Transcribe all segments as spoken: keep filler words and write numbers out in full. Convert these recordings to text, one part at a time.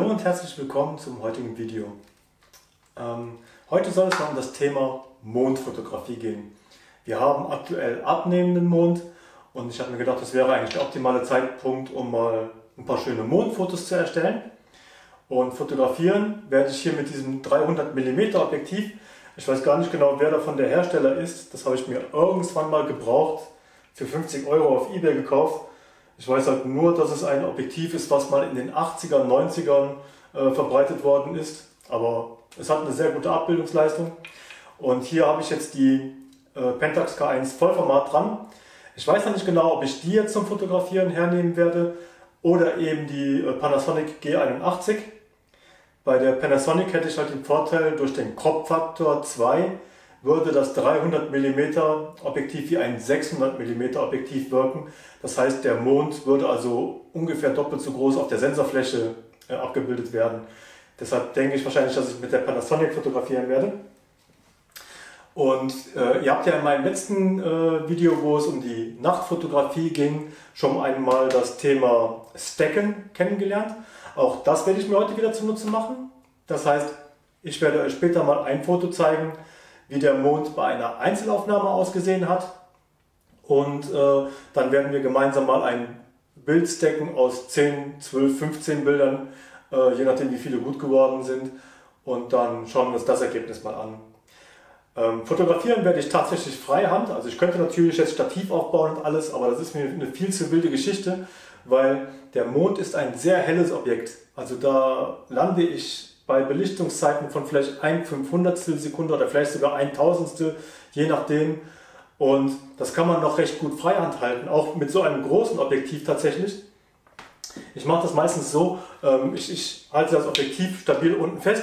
Hallo und herzlich willkommen zum heutigen Video. Ähm, heute soll es um das Thema Mondfotografie gehen. Wir haben aktuell abnehmenden Mond und ich habe mir gedacht, das wäre eigentlich der optimale Zeitpunkt, um mal ein paar schöne Mondfotos zu erstellen. Und fotografieren werde ich hier mit diesem dreihundert Millimeter Objektiv. Ich weiß gar nicht genau, wer davon der Hersteller ist. Das habe ich mir irgendwann mal gebraucht, für fünfzig Euro auf eBay gekauft. Ich weiß halt nur, dass es ein Objektiv ist, was mal in den achtzigern, neunzigern äh, verbreitet worden ist. Aber es hat eine sehr gute Abbildungsleistung. Und hier habe ich jetzt die äh, Pentax K eins Vollformat dran. Ich weiß noch nicht genau, ob ich die jetzt zum Fotografieren hernehmen werde oder eben die äh, Panasonic G einundachtzig. Bei der Panasonic hätte ich halt den Vorteil, durch den Crop-Faktor zwei würde das dreihundert Millimeter Objektiv wie ein sechshundert Millimeter Objektiv wirken. Das heißt, der Mond würde also ungefähr doppelt so groß auf der Sensorfläche äh, abgebildet werden. Deshalb denke ich wahrscheinlich, dass ich mit der Panasonic fotografieren werde. Und äh, ihr habt ja in meinem letzten äh, Video, wo es um die Nachtfotografie ging, schon einmal das Thema Stacken kennengelernt. Auch das werde ich mir heute wieder zunutze machen. Das heißt, ich werde euch später mal ein Foto zeigen, wie der Mond bei einer Einzelaufnahme ausgesehen hat. Und äh, dann werden wir gemeinsam mal ein Bild stacken aus zehn, zwölf, fünfzehn Bildern, äh, je nachdem wie viele gut geworden sind. Und dann schauen wir uns das Ergebnis mal an. Ähm, fotografieren werde ich tatsächlich freihand. Also ich könnte natürlich jetzt Stativ aufbauen und alles, aber das ist mir eine viel zu wilde Geschichte, weil der Mond ist ein sehr helles Objekt. Also da lande ich bei Belichtungszeiten von vielleicht ein fünfhundertstel Sekunde oder vielleicht sogar ein Tausendstel, je nachdem. Und das kann man noch recht gut freihand halten, auch mit so einem großen Objektiv tatsächlich. Ich mache das meistens so, ich, ich halte das Objektiv stabil unten fest,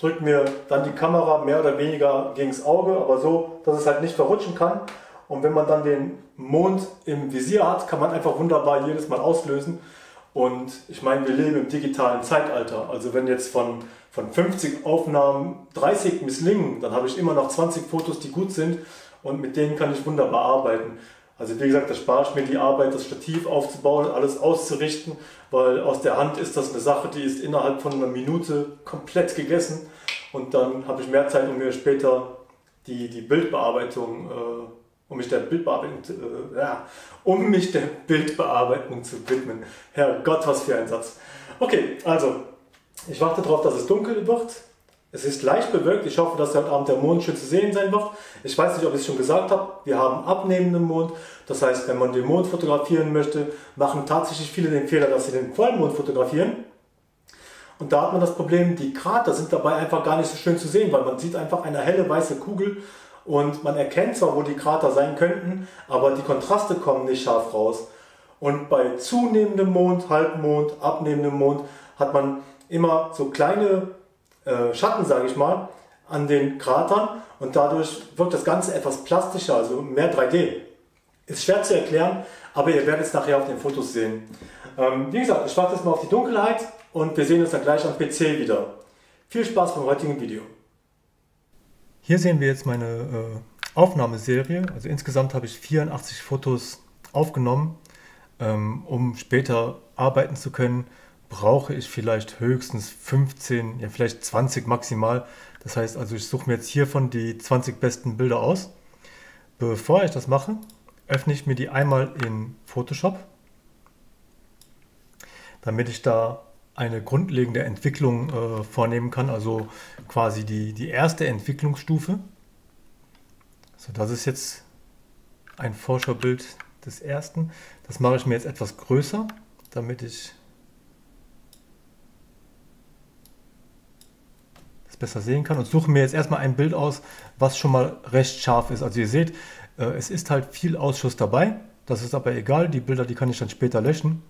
drücke mir dann die Kamera mehr oder weniger gegen das Auge, aber so, dass es halt nicht verrutschen kann. Und wenn man dann den Mond im Visier hat, kann man einfach wunderbar jedes Mal auslösen. Und ich meine, wir leben im digitalen Zeitalter, also wenn jetzt von, von fünfzig Aufnahmen dreißig misslingen, dann habe ich immer noch zwanzig Fotos, die gut sind und mit denen kann ich wunderbar arbeiten. Also wie gesagt, da spare ich mir die Arbeit, das Stativ aufzubauen und alles auszurichten, weil aus der Hand ist das eine Sache, die ist innerhalb von einer Minute komplett gegessen und dann habe ich mehr Zeit, um mir später die, die Bildbearbeitung, äh, Um mich, der Bildbearbeitung, äh, ja, um mich der Bildbearbeitung zu widmen. Herrgott, was für ein Satz. Okay, also, ich warte darauf, dass es dunkel wird. Es ist leicht bewölkt. Ich hoffe, dass heute Abend der Mond schön zu sehen sein wird. Ich weiß nicht, ob ich es schon gesagt habe. Wir haben abnehmenden Mond. Das heißt, wenn man den Mond fotografieren möchte, machen tatsächlich viele den Fehler, dass sie den Vollmond fotografieren. Und da hat man das Problem, die Krater sind dabei einfach gar nicht so schön zu sehen, weil man sieht einfach eine helle weiße Kugel. Und man erkennt zwar, wo die Krater sein könnten, aber die Kontraste kommen nicht scharf raus. Und bei zunehmendem Mond, Halbmond, abnehmendem Mond hat man immer so kleine äh, Schatten, sage ich mal, an den Kratern. Und dadurch wirkt das Ganze etwas plastischer, also mehr drei D. Ist schwer zu erklären, aber ihr werdet es nachher auf den Fotos sehen. Ähm, wie gesagt, ich warte jetzt mal auf die Dunkelheit und wir sehen uns dann gleich am P C wieder. Viel Spaß beim heutigen Video. Hier sehen wir jetzt meine äh, Aufnahmeserie, also insgesamt habe ich vierundachtzig Fotos aufgenommen. Ähm, um später arbeiten zu können, brauche ich vielleicht höchstens fünfzehn, ja vielleicht zwanzig maximal. Das heißt also, ich suche mir jetzt hiervon die zwanzig besten Bilder aus. Bevor ich das mache, öffne ich mir die einmal in Photoshop, damit ich da eine grundlegende Entwicklung äh, vornehmen kann, also quasi die, die erste Entwicklungsstufe. So, das ist jetzt ein Vorschaubild des ersten. Das mache ich mir jetzt etwas größer, damit ich das besser sehen kann und suche mir jetzt erstmal ein Bild aus, was schon mal recht scharf ist. Also ihr seht, äh, es ist halt viel Ausschuss dabei, das ist aber egal, die Bilder, die kann ich dann später löschen.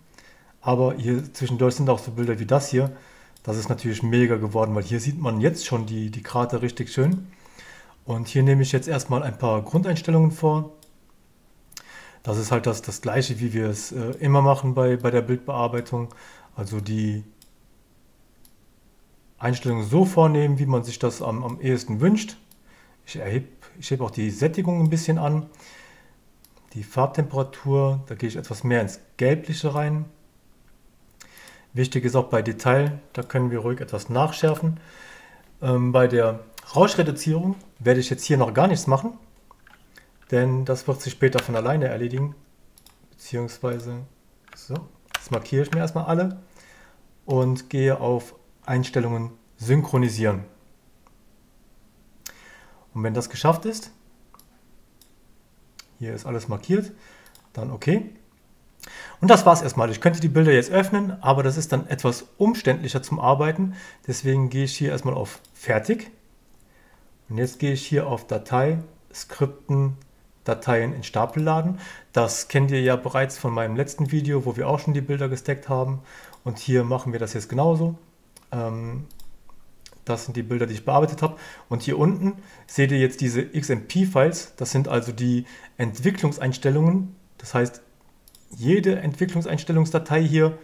Aber hier zwischendurch sind auch so Bilder wie das hier. Das ist natürlich mega geworden, weil hier sieht man jetzt schon die, die Krater richtig schön. Und hier nehme ich jetzt erstmal ein paar Grundeinstellungen vor. Das ist halt das, das gleiche, wie wir es äh, immer machen bei, bei der Bildbearbeitung. Also die Einstellungen so vornehmen, wie man sich das am, am ehesten wünscht. Ich erhebe, ich hebe auch die Sättigung ein bisschen an. Die Farbtemperatur, da gehe ich etwas mehr ins Gelbliche rein. Wichtig ist auch bei Detail, da können wir ruhig etwas nachschärfen. Ähm, bei der Rauschreduzierung werde ich jetzt hier noch gar nichts machen, denn das wird sich später von alleine erledigen. Beziehungsweise, so, jetzt markiere ich mir erstmal alle und gehe auf Einstellungen synchronisieren. Und wenn das geschafft ist, hier ist alles markiert, dann okay. Und das war es erstmal. Ich könnte die Bilder jetzt öffnen, aber das ist dann etwas umständlicher zum Arbeiten. Deswegen gehe ich hier erstmal auf Fertig. Und jetzt gehe ich hier auf Datei, Skripten, Dateien in Stapel laden. Das kennt ihr ja bereits von meinem letzten Video, wo wir auch schon die Bilder gesteckt haben. Und hier machen wir das jetzt genauso. Das sind die Bilder, die ich bearbeitet habe. Und hier unten seht ihr jetzt diese X M P-Files. Das sind also die Entwicklungseinstellungen. Das heißt, jede Entwicklungseinstellungsdatei hier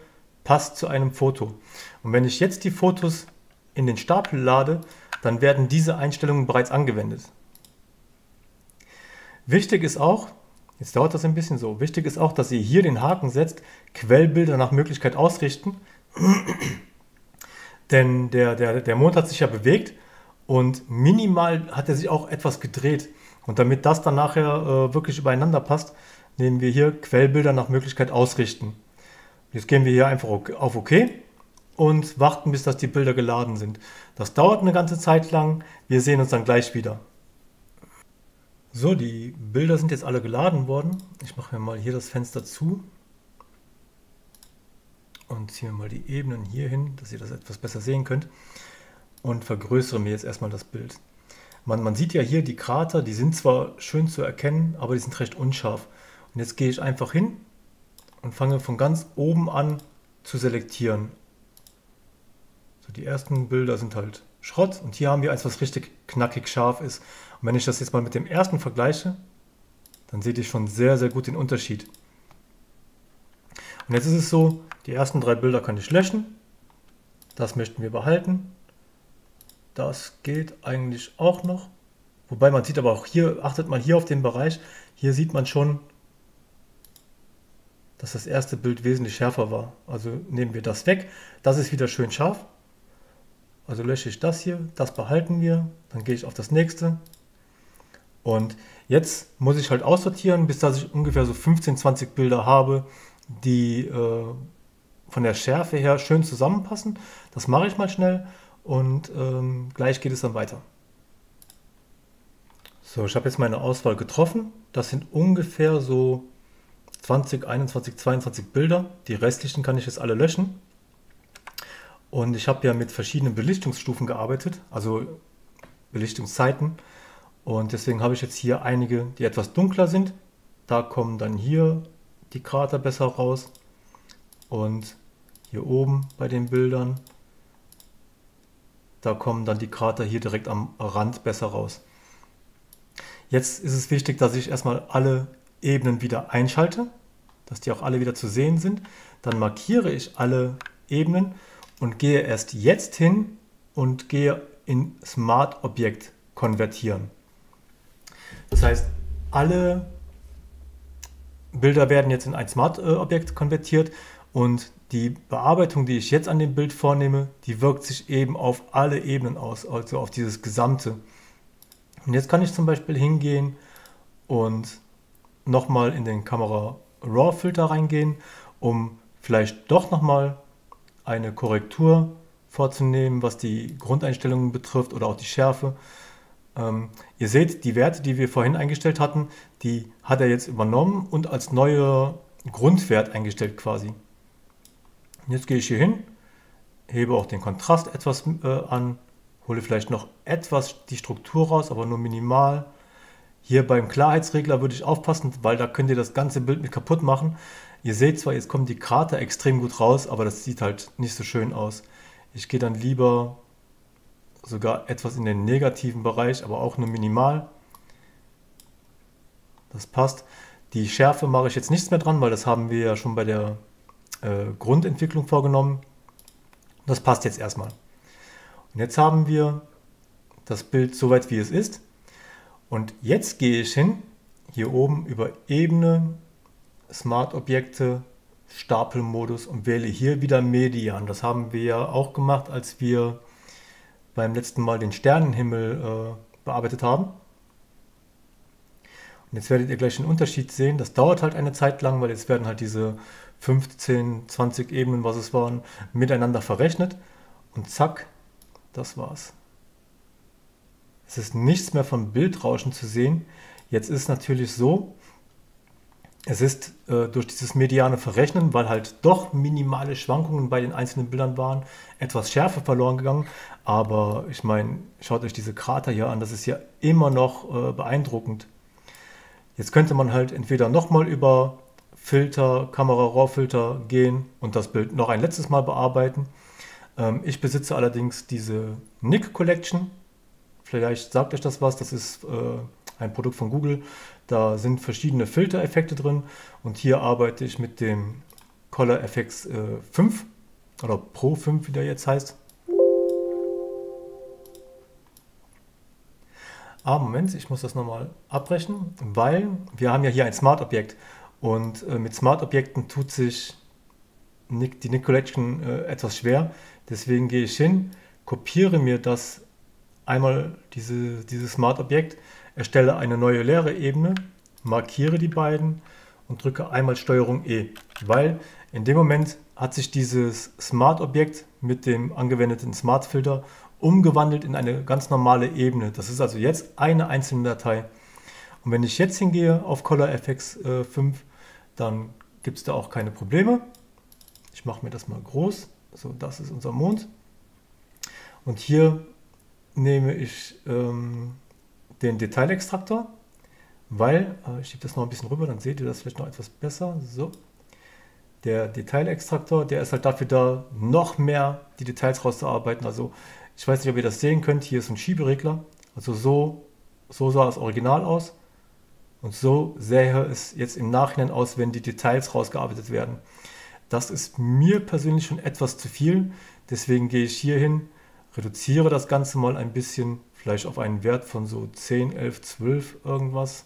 passt zu einem Foto. Und wenn ich jetzt die Fotos in den Stapel lade, dann werden diese Einstellungen bereits angewendet. Wichtig ist auch, jetzt dauert das ein bisschen so, wichtig ist auch, dass ihr hier den Haken setzt, Quellbilder nach Möglichkeit ausrichten. Denn der, der, der Mond hat sich ja bewegt und minimal hat er sich auch etwas gedreht. Und damit das dann nachher äh, wirklich übereinander passt, nehmen wir hier Quellbilder nach Möglichkeit ausrichten. Jetzt gehen wir hier einfach auf OK und warten, bis dass die Bilder geladen sind. Das dauert eine ganze Zeit lang. Wir sehen uns dann gleich wieder. So, die Bilder sind jetzt alle geladen worden. Ich mache mir mal hier das Fenster zu und ziehe mal die Ebenen hier hin, dass ihr das etwas besser sehen könnt. Und vergrößere mir jetzt erstmal das Bild. Man, man sieht ja hier die Krater, die sind zwar schön zu erkennen, aber die sind recht unscharf. Und jetzt gehe ich einfach hin und fange von ganz oben an zu selektieren. So, die ersten Bilder sind halt Schrott und hier haben wir eins, was richtig knackig scharf ist. Und wenn ich das jetzt mal mit dem ersten vergleiche, dann seht ihr schon sehr, sehr gut den Unterschied. Und jetzt ist es so, die ersten drei Bilder kann ich löschen. Das möchten wir behalten. Das geht eigentlich auch noch. Wobei man sieht aber auch hier, achtet man hier auf den Bereich, hier sieht man schon, dass das erste Bild wesentlich schärfer war. Also nehmen wir das weg. Das ist wieder schön scharf. Also lösche ich das hier, das behalten wir. Dann gehe ich auf das nächste. Und jetzt muss ich halt aussortieren, bis dass ich ungefähr so fünfzehn, zwanzig Bilder habe, die äh, von der Schärfe her schön zusammenpassen. Das mache ich mal schnell und ähm, gleich geht es dann weiter. So, ich habe jetzt meine Auswahl getroffen. Das sind ungefähr so zwanzig, einundzwanzig, zweiundzwanzig Bilder. Die restlichen kann ich jetzt alle löschen. Und ich habe ja mit verschiedenen Belichtungsstufen gearbeitet, also Belichtungszeiten. Und deswegen habe ich jetzt hier einige, die etwas dunkler sind. Da kommen dann hier die Krater besser raus. Und hier oben bei den Bildern, da kommen dann die Krater hier direkt am Rand besser raus. Jetzt ist es wichtig, dass ich erstmal alle Ebenen wieder einschalte, dass die auch alle wieder zu sehen sind. Dann markiere ich alle Ebenen und gehe erst jetzt hin und gehe in Smart Objekt konvertieren. Das heißt, alle Bilder werden jetzt in ein Smart Objekt konvertiert und die Bearbeitung, die ich jetzt an dem Bild vornehme, die wirkt sich eben auf alle Ebenen aus, also auf dieses Gesamte. Und jetzt kann ich zum Beispiel hingehen und nochmal in den Kamera Raw Filter reingehen, um vielleicht doch nochmal eine Korrektur vorzunehmen, was die Grundeinstellungen betrifft oder auch die Schärfe. Ähm, ihr seht, die Werte, die wir vorhin eingestellt hatten, die hat er jetzt übernommen und als neuer Grundwert eingestellt quasi. Und jetzt gehe ich hier hin, hebe auch den Kontrast etwas äh, an, hole vielleicht noch etwas die Struktur raus, aber nur minimal. Hier beim Klarheitsregler würde ich aufpassen, weil da könnt ihr das ganze Bild mit kaputt machen. Ihr seht zwar, jetzt kommen die Krater extrem gut raus, aber das sieht halt nicht so schön aus. Ich gehe dann lieber sogar etwas in den negativen Bereich, aber auch nur minimal. Das passt. Die Schärfe mache ich jetzt nichts mehr dran, weil das haben wir ja schon bei der äh, Grundentwicklung vorgenommen. Das passt jetzt erstmal. Und jetzt haben wir das Bild soweit, wie es ist. Und jetzt gehe ich hin, hier oben über Ebene, Smart Objekte, Stapelmodus und wähle hier wieder Median. Das haben wir ja auch gemacht, als wir beim letzten Mal den Sternenhimmel äh, bearbeitet haben. Und jetzt werdet ihr gleich einen Unterschied sehen. Das dauert halt eine Zeit lang, weil jetzt werden halt diese fünfzehn, zwanzig Ebenen, was es waren, miteinander verrechnet. Und zack, das war's. Es ist nichts mehr von Bildrauschen zu sehen. Jetzt ist natürlich so, es ist äh, durch dieses mediane Verrechnen, weil halt doch minimale Schwankungen bei den einzelnen Bildern waren, etwas Schärfe verloren gegangen. Aber ich meine, schaut euch diese Krater hier an, das ist ja immer noch äh, beeindruckend. Jetzt könnte man halt entweder nochmal über Filter, Kamera-Raw-Filter gehen und das Bild noch ein letztes Mal bearbeiten. Ähm, ich besitze allerdings diese Nik Collection. Vielleicht sagt euch das was, das ist äh, ein Produkt von Google. Da sind verschiedene Filtereffekte drin und hier arbeite ich mit dem Color Efex äh, fünf oder Pro fünf, wie der jetzt heißt. Ah, Moment, ich muss das nochmal abbrechen, weil wir haben ja hier ein Smart-Objekt und äh, mit Smart-Objekten tut sich Nik, die Nik Collection äh, etwas schwer. Deswegen gehe ich hin, kopiere mir das einmal, diese, dieses Smart-Objekt, erstelle eine neue leere Ebene, markiere die beiden und drücke einmal Steuerung E, weil in dem Moment hat sich dieses Smart-Objekt mit dem angewendeten Smart-Filter umgewandelt in eine ganz normale Ebene. Das ist also jetzt eine einzelne Datei. Und wenn ich jetzt hingehe auf Color Efex äh, fünf, dann gibt es da auch keine Probleme. Ich mache mir das mal groß. So, das ist unser Mond. Und hier nehme ich ähm, den Detailextraktor, weil, äh, ich schiebe das noch ein bisschen rüber, dann seht ihr das vielleicht noch etwas besser. So, der Detailextraktor, der ist halt dafür da, noch mehr die Details rauszuarbeiten. Also ich weiß nicht, ob ihr das sehen könnt, hier ist ein Schieberegler. Also so, so sah das Original aus und so sähe es jetzt im Nachhinein aus, wenn die Details rausgearbeitet werden. Das ist mir persönlich schon etwas zu viel, deswegen gehe ich hier hin, reduziere das Ganze mal ein bisschen, vielleicht auf einen Wert von so zehn, elf, zwölf irgendwas.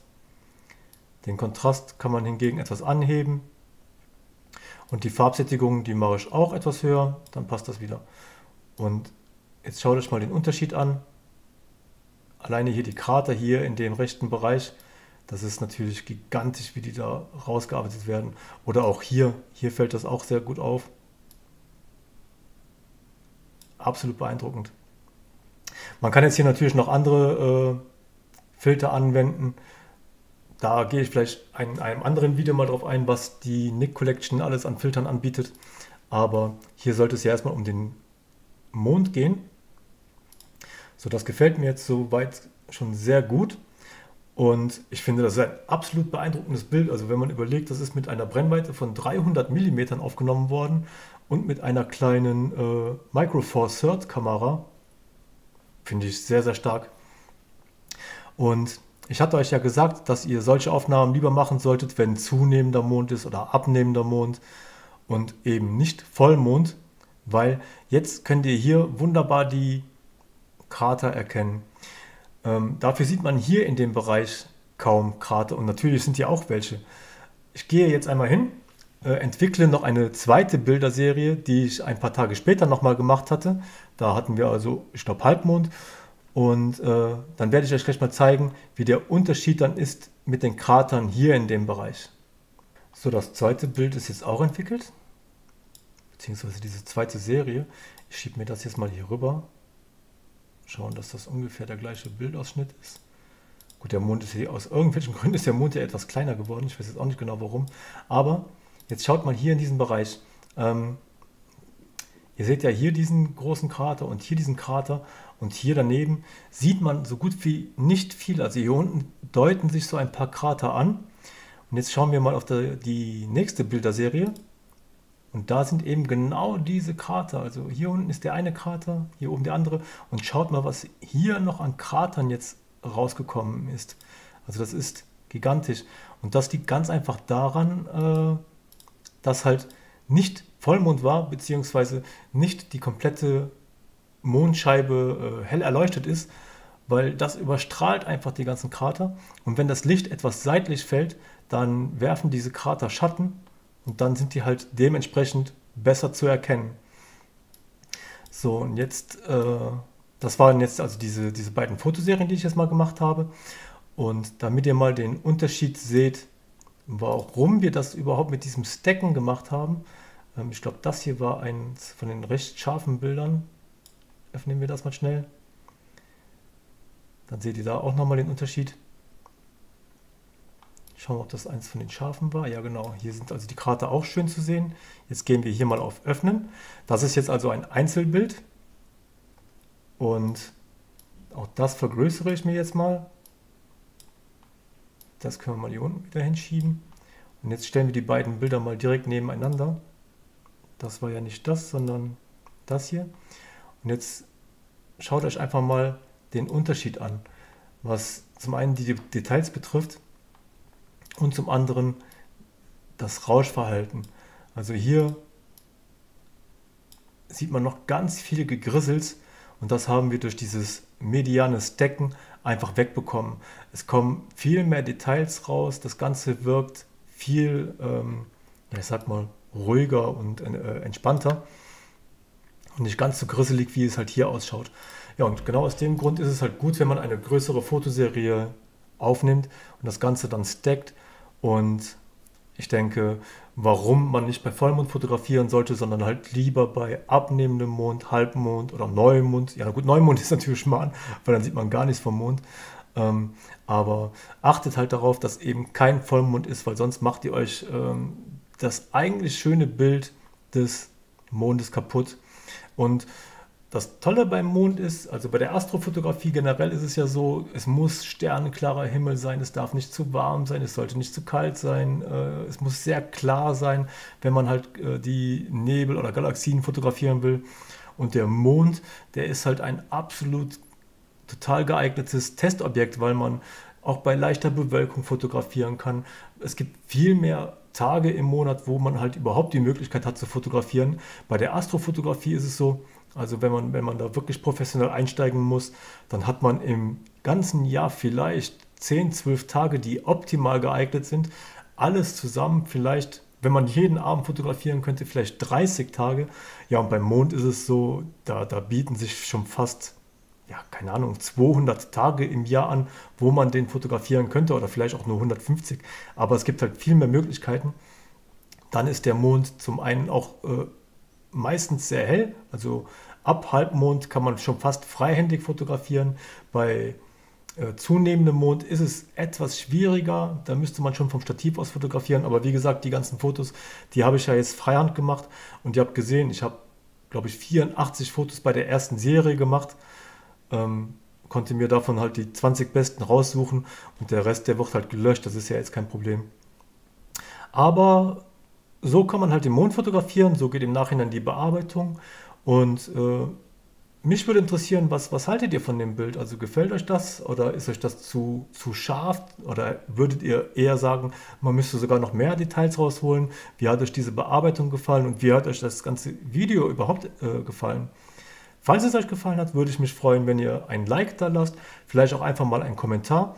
Den Kontrast kann man hingegen etwas anheben. Und die Farbsättigung, die mache ich auch etwas höher, dann passt das wieder. Und jetzt schaut euch mal den Unterschied an. Alleine hier die Krater hier in dem rechten Bereich, das ist natürlich gigantisch, wie die da rausgearbeitet werden. Oder auch hier, hier fällt das auch sehr gut auf. Absolut beeindruckend. Man kann jetzt hier natürlich noch andere äh, Filter anwenden. Da gehe ich vielleicht in einem anderen Video mal drauf ein, was die Nik Collection alles an Filtern anbietet. Aber hier sollte es ja erstmal um den Mond gehen. So, das gefällt mir jetzt soweit schon sehr gut. Und ich finde, das ist ein absolut beeindruckendes Bild. Also wenn man überlegt, das ist mit einer Brennweite von dreihundert Millimeter aufgenommen worden und mit einer kleinen äh, Micro Four Third Kamera. Finde ich sehr, sehr stark. Und ich hatte euch ja gesagt, dass ihr solche Aufnahmen lieber machen solltet, wenn zunehmender Mond ist oder abnehmender Mond und eben nicht Vollmond, weil jetzt könnt ihr hier wunderbar die Krater erkennen. Ähm, dafür sieht man hier in dem Bereich kaum Krater und natürlich sind hier auch welche. Ich gehe jetzt einmal hin, äh, entwickle noch eine zweite Bilderserie, die ich ein paar Tage später nochmal gemacht hatte. Da hatten wir also, ich glaube, Halbmond und äh, dann werde ich euch gleich mal zeigen, wie der Unterschied dann ist mit den Kratern hier in dem Bereich. So, das zweite Bild ist jetzt auch entwickelt, beziehungsweise diese zweite Serie. Ich schiebe mir das jetzt mal hier rüber. Schauen, dass das ungefähr der gleiche Bildausschnitt ist. Gut, der Mond ist hier, aus irgendwelchen Gründen ist der Mond ja etwas kleiner geworden. Ich weiß jetzt auch nicht genau warum. Aber jetzt schaut mal hier in diesen Bereich. Ähm, ihr seht ja hier diesen großen Krater und hier diesen Krater und hier daneben sieht man so gut wie nicht viel. Also hier unten deuten sich so ein paar Krater an. Und jetzt schauen wir mal auf der, die nächste Bilderserie. Und da sind eben genau diese Krater, also hier unten ist der eine Krater, hier oben der andere. Und schaut mal, was hier noch an Kratern jetzt rausgekommen ist. Also das ist gigantisch. Und das liegt ganz einfach daran, äh, dass halt nicht Vollmond war, beziehungsweise nicht die komplette Mondscheibe äh, hell erleuchtet ist, weil das überstrahlt einfach die ganzen Krater. Und wenn das Licht etwas seitlich fällt, dann werfen diese Krater Schatten. Und dann sind die halt dementsprechend besser zu erkennen. So, und jetzt, äh, das waren jetzt also diese, diese beiden Fotoserien, die ich jetzt mal gemacht habe. Und damit ihr mal den Unterschied seht, warum wir das überhaupt mit diesem Stacken gemacht haben. Ähm, ich glaube, das hier war eins von den recht scharfen Bildern. Öffnen wir das mal schnell. Dann seht ihr da auch nochmal den Unterschied. Schauen wir, ob das eins von den scharfen war. Ja, genau. Hier sind also die Krater auch schön zu sehen. Jetzt gehen wir hier mal auf Öffnen. Das ist jetzt also ein Einzelbild. Und auch das vergrößere ich mir jetzt mal. Das können wir mal hier unten wieder hinschieben. Und jetzt stellen wir die beiden Bilder mal direkt nebeneinander. Das war ja nicht das, sondern das hier. Und jetzt schaut euch einfach mal den Unterschied an, was zum einen die Details betrifft, und zum anderen das Rauschverhalten. Also hier sieht man noch ganz viele Gegrissels, und das haben wir durch dieses mediane Stacken einfach wegbekommen. Es kommen viel mehr Details raus, das Ganze wirkt viel, ähm, ich sag mal, ruhiger und äh, entspannter und nicht ganz so grisselig, wie es halt hier ausschaut. Ja, und genau aus dem Grund ist es halt gut, wenn man eine größere Fotoserie aufnimmt und das Ganze dann stackt. Und ich denke, warum man nicht bei Vollmond fotografieren sollte, sondern halt lieber bei abnehmendem Mond, Halbmond oder Neumond. Ja gut, Neumond ist natürlich schmarrn, weil dann sieht man gar nichts vom Mond. Ähm, aber achtet halt darauf, dass eben kein Vollmond ist, weil sonst macht ihr euch ähm, das eigentlich schöne Bild des Mondes kaputt. Und das Tolle beim Mond ist, also bei der Astrofotografie generell ist es ja so, es muss sternenklarer Himmel sein, es darf nicht zu warm sein, es sollte nicht zu kalt sein, äh, es muss sehr klar sein, wenn man halt äh, die Nebel oder Galaxien fotografieren will. Und der Mond, der ist halt ein absolut total geeignetes Testobjekt, weil man auch bei leichter Bewölkung fotografieren kann. Es gibt viel mehr Tage im Monat, wo man halt überhaupt die Möglichkeit hat zu fotografieren. Bei der Astrofotografie ist es so, also wenn man, wenn man da wirklich professionell einsteigen muss, dann hat man im ganzen Jahr vielleicht zehn, zwölf Tage, die optimal geeignet sind. Alles zusammen vielleicht, wenn man jeden Abend fotografieren könnte, vielleicht dreißig Tage. Ja, und beim Mond ist es so, da, da bieten sich schon fast, ja, keine Ahnung, zweihundert Tage im Jahr an, wo man den fotografieren könnte, oder vielleicht auch nur hundertfünfzig. Aber es gibt halt viel mehr Möglichkeiten. Dann ist der Mond zum einen auch äh, meistens sehr hell, also ab Halbmond kann man schon fast freihändig fotografieren. Bei äh, zunehmendem Mond ist es etwas schwieriger, da müsste man schon vom Stativ aus fotografieren, aber wie gesagt, die ganzen Fotos, die habe ich ja jetzt freihand gemacht, und ihr habt gesehen, ich habe, glaube ich, vierundachtzig Fotos bei der ersten Serie gemacht, ähm, konnte mir davon halt die zwanzig besten raussuchen, und der Rest, der wird halt gelöscht, das ist ja jetzt kein Problem. Aber so kann man halt den Mond fotografieren, so geht im Nachhinein die Bearbeitung. Und äh, mich würde interessieren, was, was haltet ihr von dem Bild? Also gefällt euch das, oder ist euch das zu, zu scharf? Oder würdet ihr eher sagen, man müsste sogar noch mehr Details rausholen? Wie hat euch diese Bearbeitung gefallen, und wie hat euch das ganze Video überhaupt äh, gefallen? Falls es euch gefallen hat, würde ich mich freuen, wenn ihr ein Like da lasst, vielleicht auch einfach mal einen Kommentar,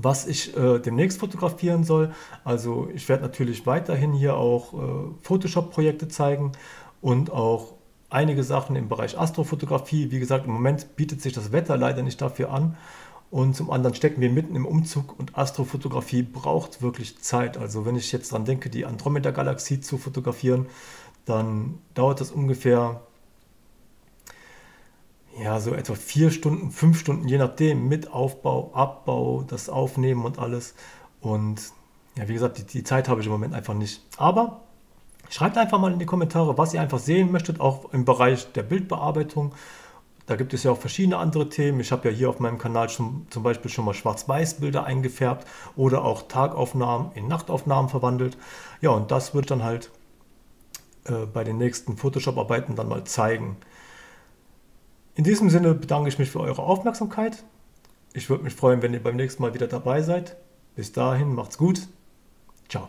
was ich äh, demnächst fotografieren soll. Also ich werde natürlich weiterhin hier auch äh, Photoshop-Projekte zeigen und auch einige Sachen im Bereich Astrofotografie. Wie gesagt, im Moment bietet sich das Wetter leider nicht dafür an. Und zum anderen stecken wir mitten im Umzug, und Astrofotografie braucht wirklich Zeit. Also wenn ich jetzt dran denke, die Andromeda-Galaxie zu fotografieren, dann dauert das ungefähr, ja, so etwa vier Stunden, fünf Stunden, je nachdem, mit Aufbau, Abbau, das Aufnehmen und alles. Und ja, wie gesagt, die, die Zeit habe ich im Moment einfach nicht. Aber schreibt einfach mal in die Kommentare, was ihr einfach sehen möchtet, auch im Bereich der Bildbearbeitung. Da gibt es ja auch verschiedene andere Themen. Ich habe ja hier auf meinem Kanal schon, zum Beispiel schon mal Schwarz-Weiß-Bilder eingefärbt oder auch Tagaufnahmen in Nachtaufnahmen verwandelt. Ja, und das wird dann halt äh, bei den nächsten Photoshop-Arbeiten dann mal zeigen. In diesem Sinne bedanke ich mich für eure Aufmerksamkeit. Ich würde mich freuen, wenn ihr beim nächsten Mal wieder dabei seid. Bis dahin, macht's gut. Ciao.